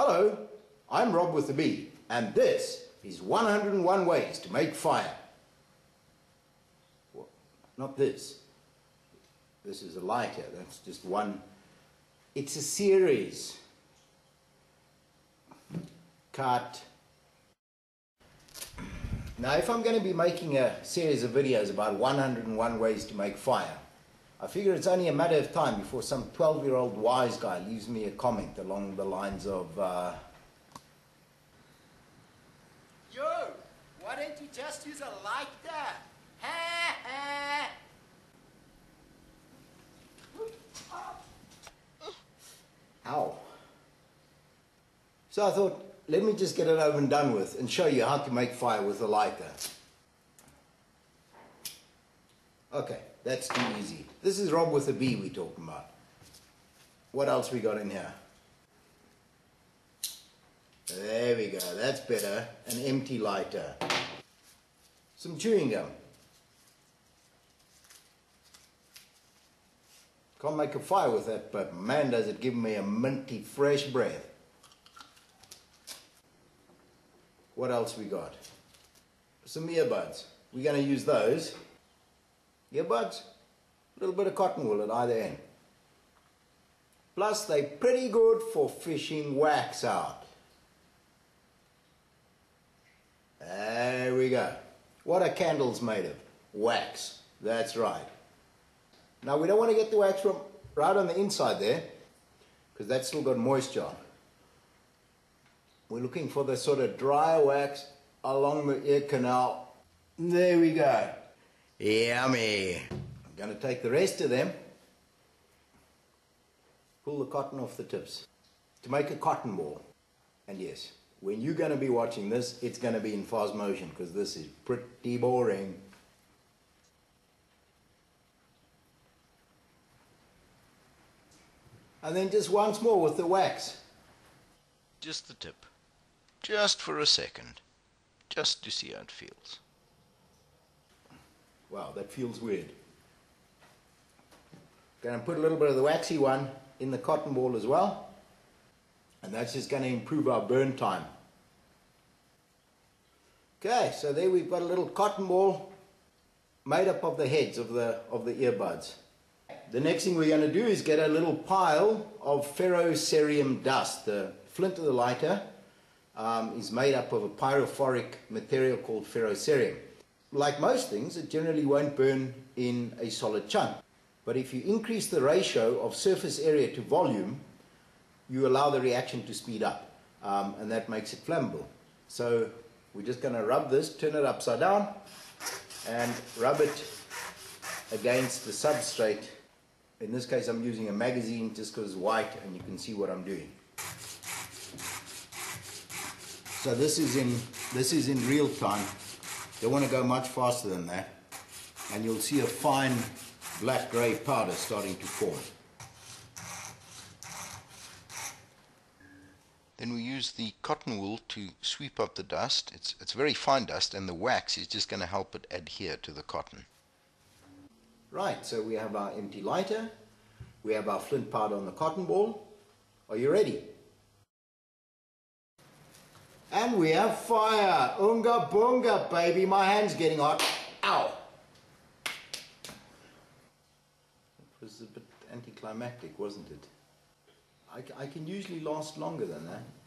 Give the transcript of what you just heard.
Hello, I'm Rob with the B, and this is 101 ways to make fire. Well, not this. This is a lighter, that's just one. It's a series. Cut. Now, if I'm going to be making a series of videos about 101 ways to make fire, I figure it's only a matter of time before some 12-year-old wise guy leaves me a comment along the lines of, Yo, why don't you just use a lighter? Ha ha! Ow. So I thought, let me just get it over and done with and show you how to make fire with a lighter. Okay. That's too easy. This is Rob with a B we're talking about. What else we got in here? There we go, that's better. An empty lighter. Some chewing gum. Can't make a fire with that, but man does it give me a minty fresh breath. What else we got? Some earbuds. We're going to use those. Earbuds, a little bit of cotton wool at either end. Plus they're pretty good for fishing wax out. There we go. What are candles made of? Wax. That's right. Now we don't want to get the wax from right on the inside there, because that's still got moisture on. We're looking for the sort of dry wax along the ear canal. There we go. Yummy! I'm going to take the rest of them, pull the cotton off the tips to make a cotton ball. And yes, when you're going to be watching this, it's going to be in fast motion because this is pretty boring. And then just once more with the wax. Just the tip. Just for a second. Just to see how it feels. Wow, that feels weird. Going to put a little bit of the waxy one in the cotton ball as well. And that's just going to improve our burn time. Okay, so there we've got a little cotton ball made up of the heads of the earbuds. The next thing we're going to do is get a little pile of ferrocerium dust. The flint of the lighter is made up of a pyrophoric material called ferrocerium. Like most things, it generally won't burn in a solid chunk. But if you increase the ratio of surface area to volume, you allow the reaction to speed up, and that makes it flammable. So we're just going to rub this, turn it upside down, and rub it against the substrate. In this case, I'm using a magazine just because it's white and you can see what I'm doing. So this is in real time. Don't want to go much faster than that, and you'll see a fine black grey powder starting to form. Then we use the cotton wool to sweep up the dust. It's very fine dust, and the wax is just going to help it adhere to the cotton. Right, so we have our empty lighter, we have our flint powder on the cotton ball. Are you ready? And we have fire! Oonga boonga, baby! My hand's getting hot. Ow! That was a bit anticlimactic, wasn't it? I can usually last longer than that.